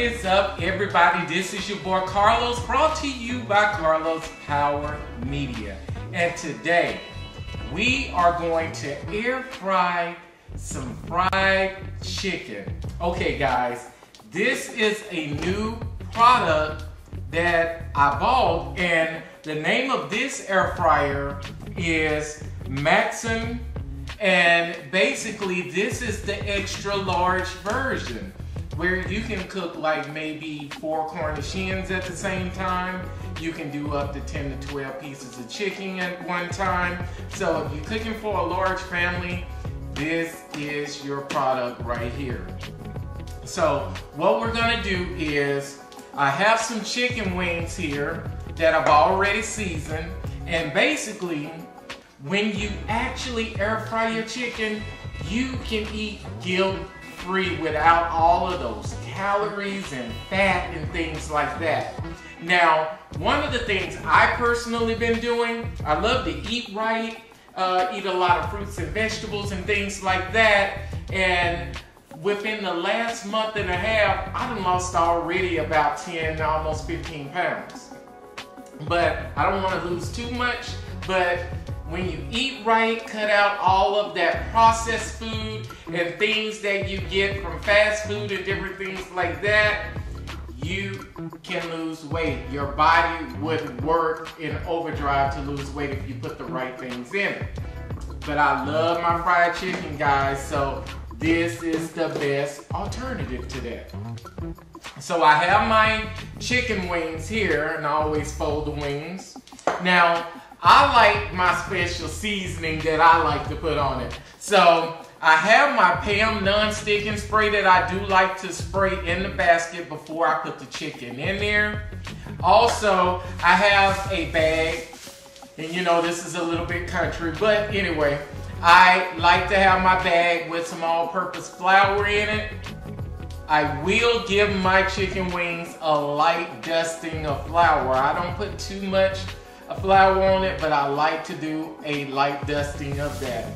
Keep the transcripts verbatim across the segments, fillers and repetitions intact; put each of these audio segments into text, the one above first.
is up, everybody? This is your boy Carlos, brought to you by Carlos Power Media. And today, we are going to air fry some fried chicken. Okay, guys, this is a new product that I bought, and the name of this air fryer is MAXKON, and basically this is the extra large version where you can cook like maybe four cornichons at the same time. You can do up to ten to twelve pieces of chicken at one time. So if you're cooking for a large family, this is your product right here. So what we're gonna do is, I have some chicken wings here that I've already seasoned, and basically when you actually air fry your chicken, you can eat guilt-free without all of those calories and fat and things like that. Now, one of the things I personally been doing, I love to eat right, uh, eat a lot of fruits and vegetables and things like that, and within the last month and a half, I done lost already about ten, almost fifteen pounds. But I don't want to lose too much, but when you eat right, cut out all of that processed food and things that you get from fast food and different things like that, you can lose weight. Your body would work in overdrive to lose weight if you put the right things in it. But I love my fried chicken, guys, so this is the best alternative to that. So I have my chicken wings here, and I always fold the wings. Now, I like my special seasoning that I like to put on it. So I have my Pam non-sticking spray that I do like to spray in the basket before I put the chicken in there. Also, I have a bag, and you know this is a little bit country, but anyway, I like to have my bag with some all-purpose flour in it. I will give my chicken wings a light dusting of flour. I don't put too much flour on it, but I like to do a light dusting of that.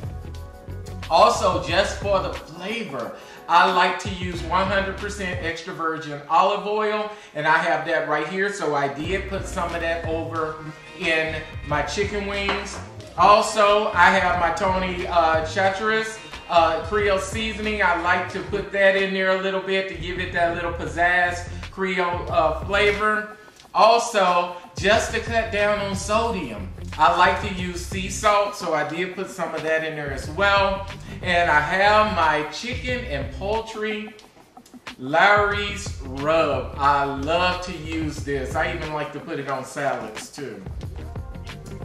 Also, just for the flavor, I like to use one hundred percent extra virgin olive oil, and I have that right here, so I did put some of that over in my chicken wings. Also, I have my Tony uh, Chachuras uh, Creole seasoning. I like to put that in there a little bit to give it that little pizzazz Creole uh, flavor. Also, just to cut down on sodium, I like to use sea salt, so I did put some of that in there as well. And I have my chicken and poultry Larry's rub. I love to use this. I even like to put it on salads too.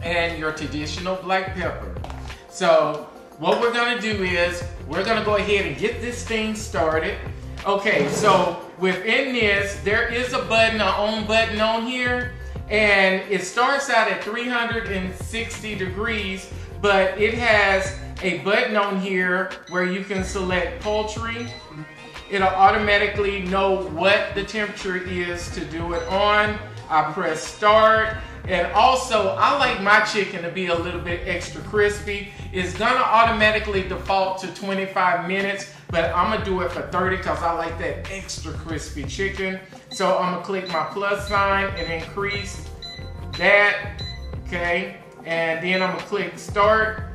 And your traditional black pepper. So what we're gonna do is, we're gonna go ahead and get this thing started. Okay, so within this, there is a button, an on button on here, and it starts out at three hundred sixty degrees, but it has a button on here where you can select poultry. It'll automatically know what the temperature is to do it on. I press start, and also I like my chicken to be a little bit extra crispy. It's gonna automatically default to twenty-five minutes, but I'm gonna do it for thirty because I like that extra crispy chicken. So I'm gonna click my plus sign and increase that, okay? And then I'm gonna click start.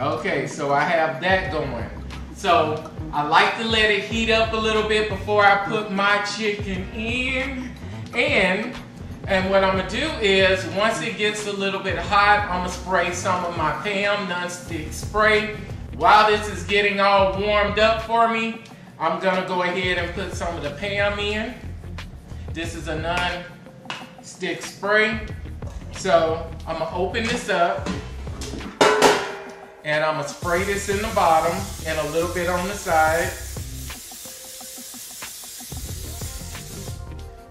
Okay, so I have that going. So I like to let it heat up a little bit before I put my chicken in. And, and what I'm gonna do is, once it gets a little bit hot, I'm gonna spray some of my Pam non-stick spray. While this is getting all warmed up for me, I'm gonna go ahead and put some of the Pam in. This is a non-stick spray. So I'm gonna open this up, and I'm gonna spray this in the bottom and a little bit on the side.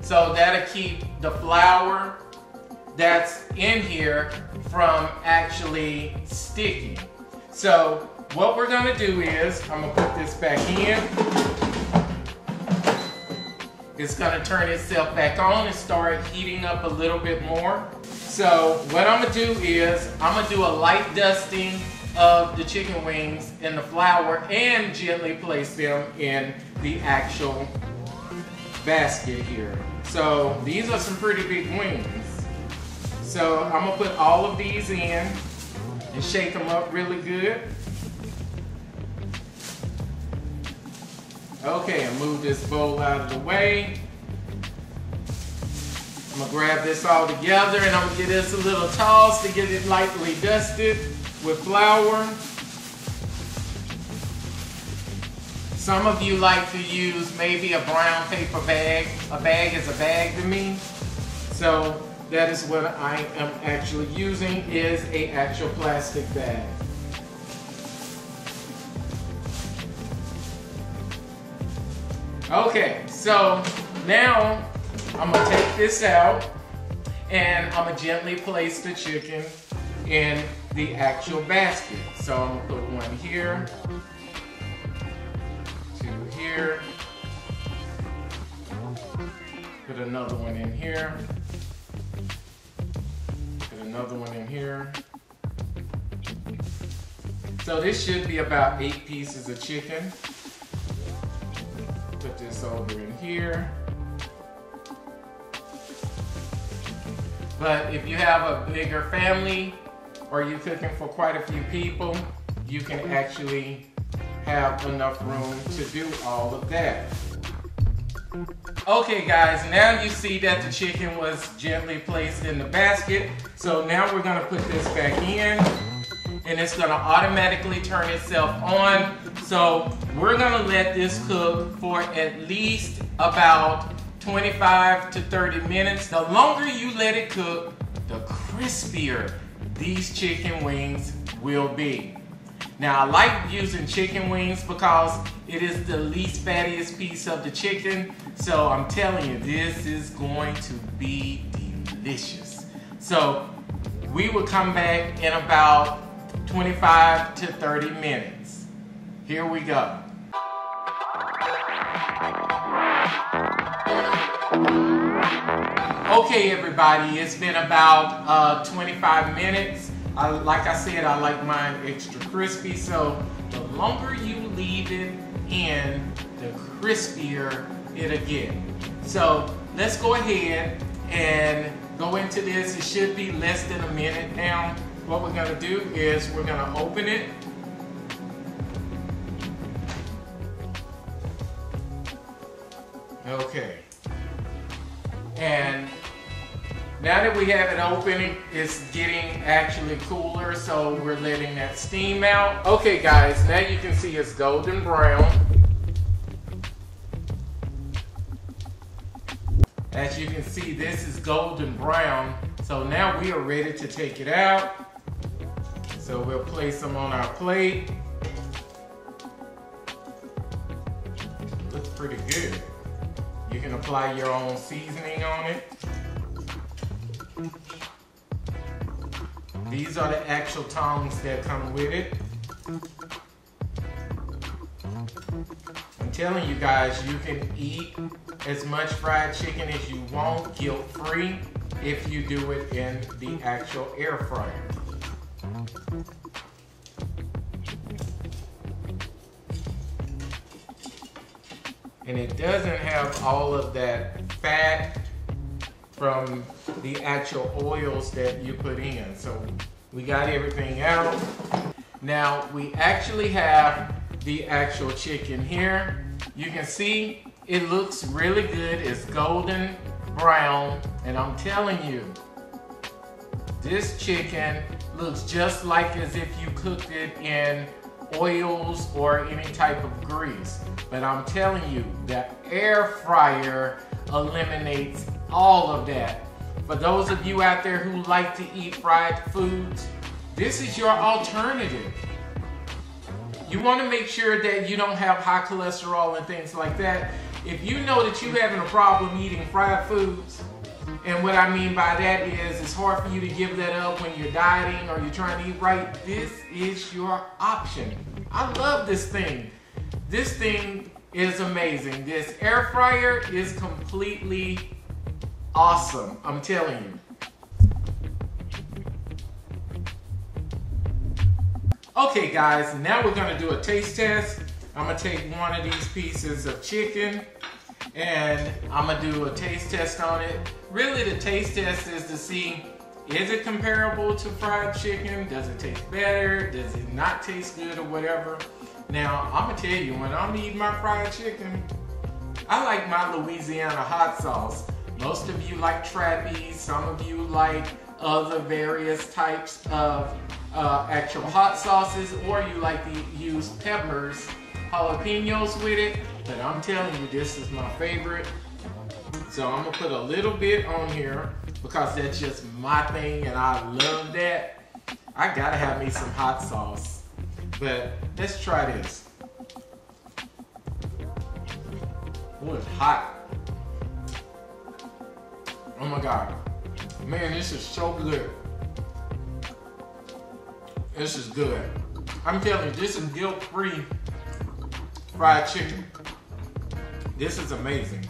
So that'll keep the flour that's in here from actually sticking. So what we're gonna do is, I'm gonna put this back in. It's gonna turn itself back on and start heating up a little bit more. So what I'm gonna do is I'm gonna do a light dusting of the chicken wings in the flour and gently place them in the actual basket here. So these are some pretty big wings. So I'm gonna put all of these in and shake them up really good. Okay, and move this bowl out of the way. I'm gonna grab this all together and I'm gonna give this a little toss to get it lightly dusted with flour. Some of you like to use maybe a brown paper bag. A bag is a bag to me. So that is what I am actually using, is a actual plastic bag. Okay, so now I'm gonna take this out and I'm gonna gently place the chicken in the actual basket. So I'm gonna put one here, two here, put another one in here, put another one in here. So this should be about eight pieces of chicken. Put this over in here. But if you have a bigger family or you're cooking for quite a few people, you can actually have enough room to do all of that. Okay guys, now you see that the chicken was gently placed in the basket. So now we're gonna put this back in and it's gonna automatically turn itself on. So we're gonna let this cook for at least about twenty-five to thirty minutes. The longer you let it cook, the crispier these chicken wings will be. Now, I like using chicken wings because it is the least fattiest piece of the chicken. So I'm telling you, this is going to be delicious. So we will come back in about twenty-five to thirty minutes. Here we go. Okay everybody, it's been about uh, twenty-five minutes. I, like I said, I like mine extra crispy, so the longer you leave it in, the crispier it'll get. So let's go ahead and go into this. It should be less than a minute now. What we're gonna do is we're gonna open it. Okay. And now that we have it open, it's getting actually cooler, so we're letting that steam out. Okay guys, now you can see it's golden brown. As you can see, this is golden brown. So now we are ready to take it out. So we'll place them on our plate. Looks pretty good. You can apply your own seasoning on it. These are the actual tongs that come with it. I'm telling you guys, you can eat as much fried chicken as you want, guilt-free, if you do it in the actual air fryer. And it doesn't have all of that fat from the actual oils that you put in. So we got everything out. Now we actually have the actual chicken here. You can see it looks really good. It's golden brown. And I'm telling you, this chicken looks just like as if you cooked it in oils or any type of grease. But I'm telling you, the air fryer eliminates all of that. For those of you out there who like to eat fried foods, this is your alternative. You want to make sure that you don't have high cholesterol and things like that. If you know that you're having a problem eating fried foods, and what I mean by that is it's hard for you to give that up when you're dieting or you're trying to eat right, this is your option. I love this thing. This thing is amazing. This air fryer is completely awesome, I'm telling you. Okay guys, now we're gonna do a taste test. I'm gonna take one of these pieces of chicken and I'm gonna do a taste test on it. Really the taste test is to see, is it comparable to fried chicken? Does it taste better? Does it not taste good or whatever? Now, I'm gonna tell you, when I'm eating my fried chicken, I like my Louisiana hot sauce. Most of you like trapeze, some of you like other various types of uh, actual hot sauces, or you like to use peppers, jalapenos with it, but I'm telling you, this is my favorite. So I'm gonna put a little bit on here because that's just my thing and I love that. I gotta have me some hot sauce, but let's try this. Oh, it's hot. Oh my God. Man, this is so good. This is good. I'm telling you, this is guilt-free fried chicken. This is amazing.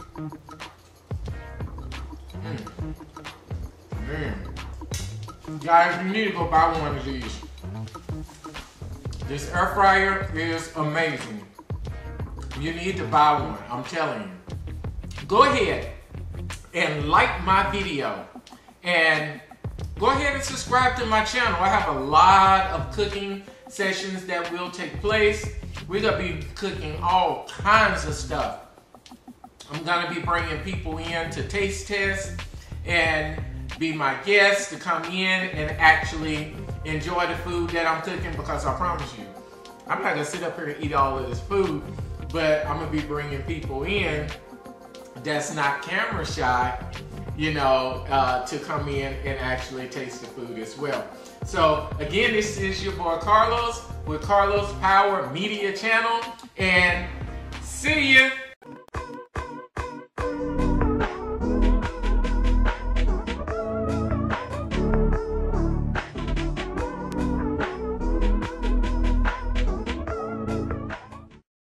Mm. Man. Guys, you need to go buy one of these. This air fryer is amazing. You need to buy one, I'm telling you. Go ahead and like my video. And go ahead and subscribe to my channel. I have a lot of cooking sessions that will take place. We're gonna be cooking all kinds of stuff. I'm gonna be bringing people in to taste test and be my guests to come in and actually enjoy the food that I'm cooking, because I promise you, I'm not gonna sit up here and eat all of this food, but I'm gonna be bringing people in that's not camera shy, you know, uh, to come in and actually taste the food as well. So again, this is your boy Carlos with Carlos Power Media Channel, and see ya.